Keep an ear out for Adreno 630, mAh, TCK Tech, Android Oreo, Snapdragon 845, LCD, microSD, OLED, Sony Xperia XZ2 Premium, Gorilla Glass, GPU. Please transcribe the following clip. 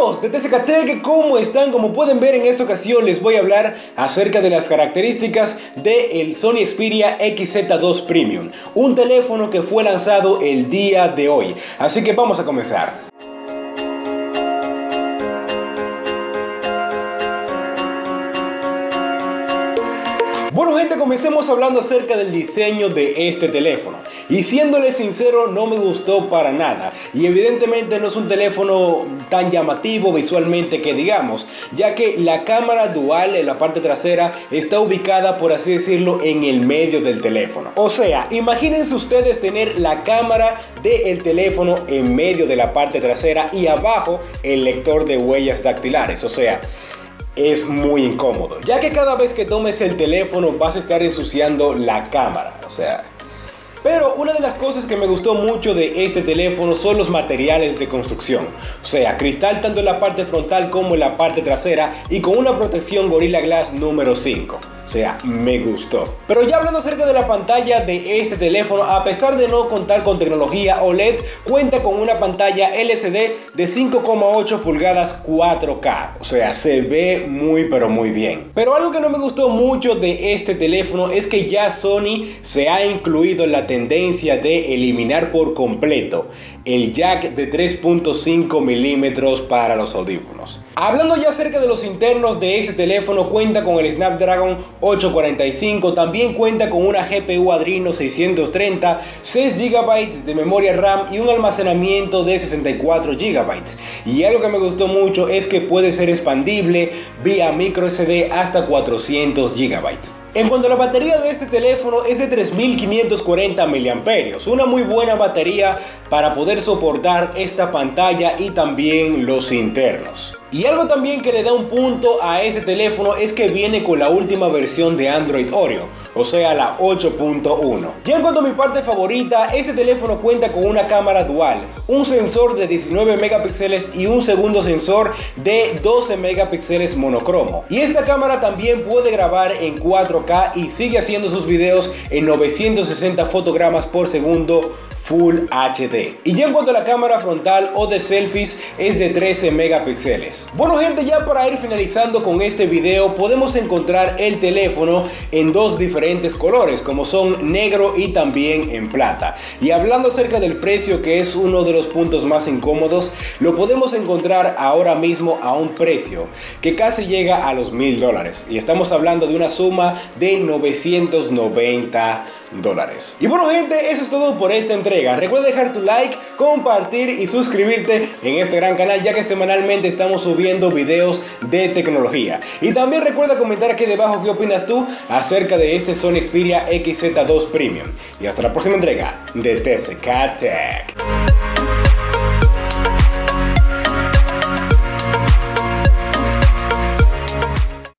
amigos de TCK Tech, ¿cómo están? Como pueden ver, en esta ocasión les voy a hablar acerca de las características del Sony Xperia XZ2 Premium, un teléfono que fue lanzado el día de hoy, así que vamos a comenzar. Bueno gente, comencemos hablando acerca del diseño de este teléfono. Y siéndole sincero, no me gustó para nada. Y evidentemente no es un teléfono tan llamativo visualmente que digamos, ya que la cámara dual en la parte trasera está ubicada, por así decirlo, en el medio del teléfono. O sea, imagínense ustedes tener la cámara del teléfono en medio de la parte trasera y abajo el lector de huellas dactilares. O sea, es muy incómodo, ya que cada vez que tomes el teléfono vas a estar ensuciando la cámara, o sea. Pero una de las cosas que me gustó mucho de este teléfono son los materiales de construcción, o sea, cristal tanto en la parte frontal como en la parte trasera y con una protección Gorilla Glass número 5. O sea, me gustó. Pero ya hablando acerca de la pantalla de este teléfono, a pesar de no contar con tecnología OLED, cuenta con una pantalla LCD de 5,8 pulgadas 4K. O sea, se ve muy pero muy bien. Pero algo que no me gustó mucho de este teléfono es que ya Sony se ha incluido en la tendencia de eliminar por completo el jack de 3.5 milímetros para los audífonos. Hablando ya acerca de los internos de este teléfono, cuenta con el Snapdragon 845, también cuenta con una GPU Adreno 630, 6 GB de memoria RAM y un almacenamiento de 64 GB. Y algo que me gustó mucho es que puede ser expandible vía microSD hasta 400 GB. En cuanto a la batería de este teléfono, es de 3540 mAh, una muy buena batería para poder soportar esta pantalla y también los internos. Y algo también que le da un punto a este teléfono es que viene con la última versión de Android Oreo, o sea la 8.1. Ya en cuanto a mi parte favorita, este teléfono cuenta con una cámara dual, un sensor de 19 megapíxeles y un segundo sensor de 12 megapíxeles monocromo. Y esta cámara también puede grabar en 4K y sigue haciendo sus videos en 960 fotogramas por segundo Full HD. Y ya en cuanto a la cámara frontal o de selfies, es de 13 megapíxeles. Bueno gente, ya para ir finalizando con este video, podemos encontrar el teléfono en dos diferentes colores, como son negro y también en plata. Y hablando acerca del precio, que es uno de los puntos más incómodos, lo podemos encontrar ahora mismo a un precio que casi llega a los $1000, y estamos hablando de una suma de $990. Y bueno gente, eso es todo por esta entrega. Recuerda dejar tu like, compartir y suscribirte en este gran canal, ya que semanalmente estamos subiendo videos de tecnología. Y también recuerda comentar aquí debajo qué opinas tú acerca de este Sony Xperia XZ2 Premium. Y hasta la próxima entrega de TCK Tech.